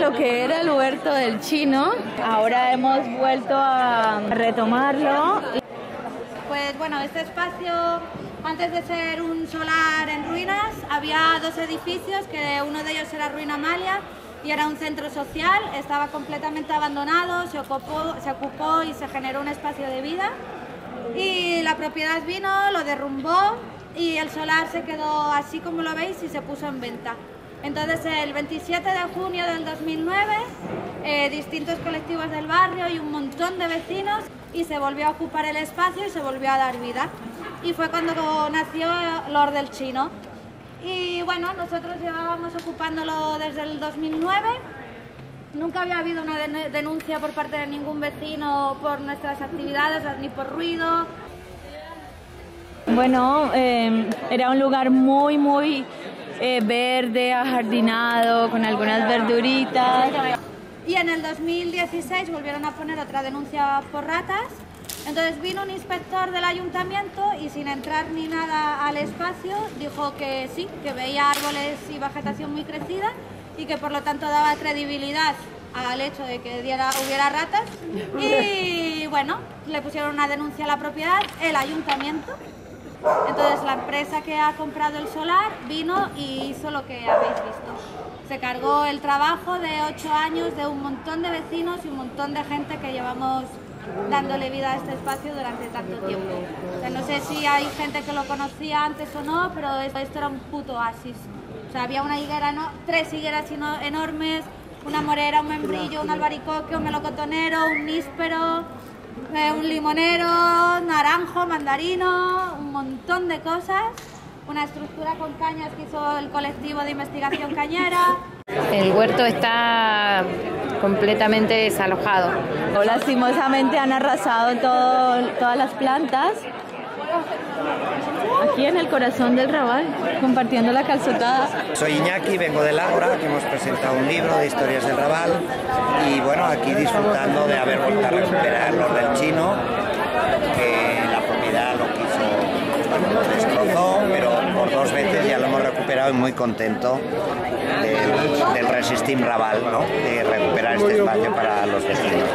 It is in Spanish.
lo que era el huerto del Xino. Ahora hemos vuelto a retomarlo. Pues bueno, este espacio, antes de ser un solar en ruinas, había dos edificios, que uno de ellos era Ruina Amalia y era un centro social. Estaba completamente abandonado, se ocupó y se generó un espacio de vida. Y la propiedad vino, lo derrumbó y el solar se quedó así como lo veis y se puso en venta. Entonces el 27 de junio del 2009, distintos colectivos del barrio y un montón de vecinos, y se volvió a ocupar el espacio y se volvió a dar vida. Y fue cuando nació el Hort del Xino. Y bueno, nosotros llevábamos ocupándolo desde el 2009. Nunca había habido una denuncia por parte de ningún vecino por nuestras actividades, ni por ruido. Bueno, era un lugar muy, muy verde, ajardinado, con algunas verduritas. Y en el 2016 volvieron a poner otra denuncia por ratas. Entonces vino un inspector del ayuntamiento y, sin entrar ni nada al espacio, dijo que sí, que veía árboles y vegetación muy crecida y que por lo tanto daba credibilidad al hecho de que hubiera ratas. Y bueno, le pusieron una denuncia a la propiedad, el ayuntamiento. Entonces la empresa que ha comprado el solar vino y hizo lo que habéis visto. Se cargó el trabajo de 8 años de un montón de vecinos y un montón de gente que llevamos dándole vida a este espacio durante tanto tiempo. O sea, no sé si hay gente que lo conocía antes o no, pero esto era un puto oasis. O sea, había una higuera, ¿no? 3 higueras enormes, una morera, un membrillo, un albaricoque, un melocotonero, un níspero, un limonero, naranjo, mandarino, un montón de cosas. Una estructura con cañas que hizo el colectivo de investigación cañera. El huerto está completamente desalojado. Lastimosamente han arrasado todas las plantas. Aquí en el corazón del Raval, compartiendo la calzotada. Soy Iñaki, vengo de Laura, que hemos presentado un libro de historias del Raval. Y bueno, aquí disfrutando de haber vuelto a recuperar el Hort del Xino, que la propiedad lo quiso, bueno, lo destrozó, pero por 2 veces ya lo hemos recuperado y muy contento del Resistim Raval, ¿no? De recuperar este espacio para los vecinos.